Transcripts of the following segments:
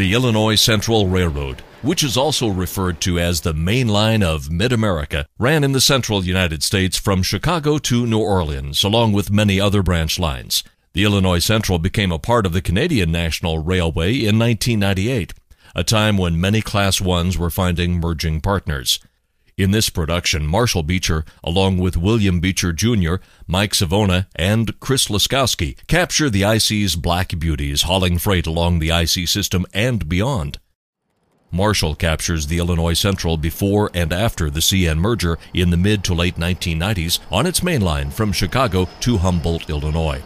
the Illinois Central Railroad, which is also referred to as the main line of Mid-America, ran in the central United States from Chicago to New Orleans, along with many other branch lines. The Illinois Central became a part of the Canadian National Railway in 1998, a time when many Class 1s were finding merging partners. In this production, Marshall Beecher, along with William Beecher, Jr., Mike Savona, and Chris Laskowski, capture the IC's black beauties hauling freight along the IC system and beyond. Marshall captures the Illinois Central before and after the CN merger in the mid to late 1990s on its main line from Chicago to Humboldt, Illinois.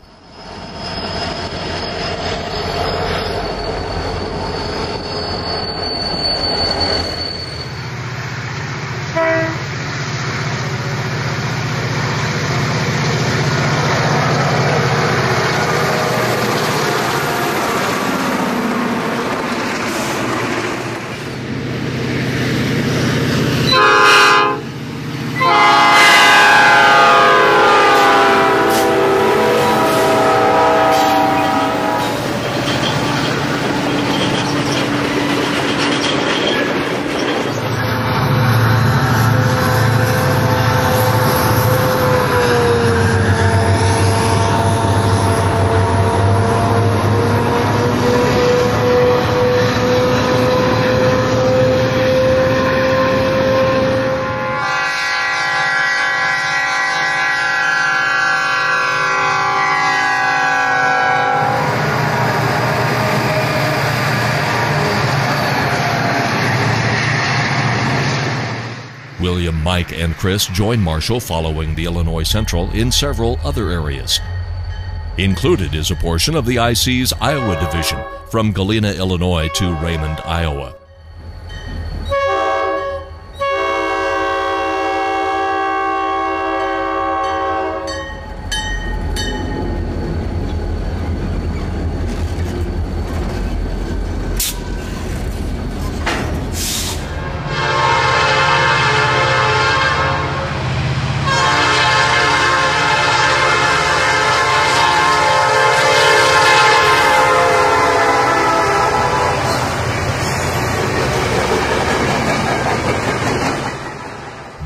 William, Mike, and Chris join Marshall following the Illinois Central in several other areas. Included is a portion of the IC's Iowa division, from Galena, Illinois to Raymond, Iowa.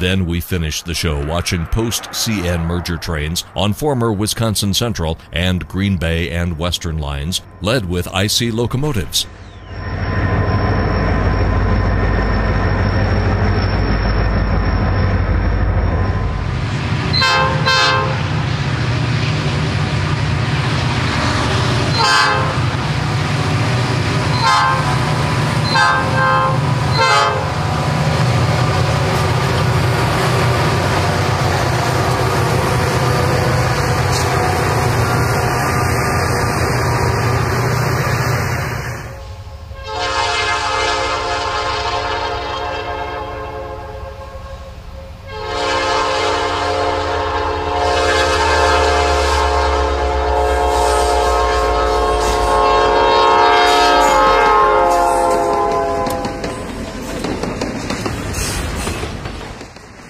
Then we finished the show watching post-CN merger trains on former Wisconsin Central and Green Bay and Western lines, led with IC locomotives.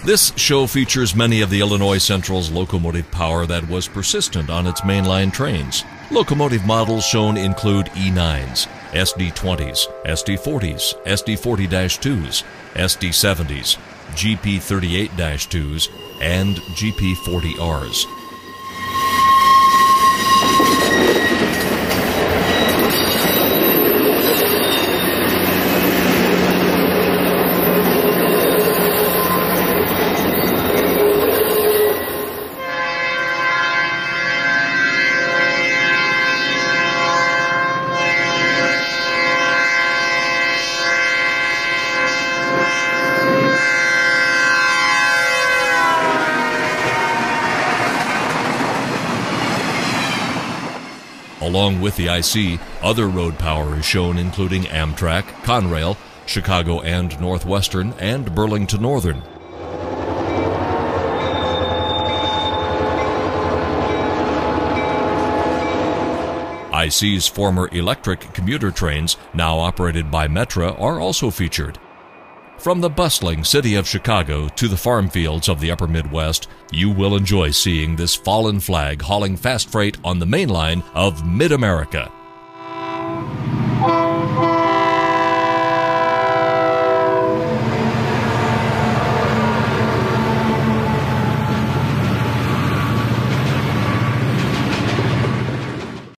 This show features many of the Illinois Central's locomotive power that was persistent on its mainline trains. Locomotive models shown include E-9s, SD-20s, SD-40s, SD-40 dash 2s, SD-70s, GP-38 dash 2s, and GP-40Rs. Along with the IC, other road power is shown including Amtrak, Conrail, Chicago and North Western, and Burlington Northern. IC's former electric commuter trains, now operated by Metra, are also featured. From the bustling city of Chicago to the farm fields of the upper Midwest, you will enjoy seeing this fallen flag hauling fast freight on the main line of Mid-America.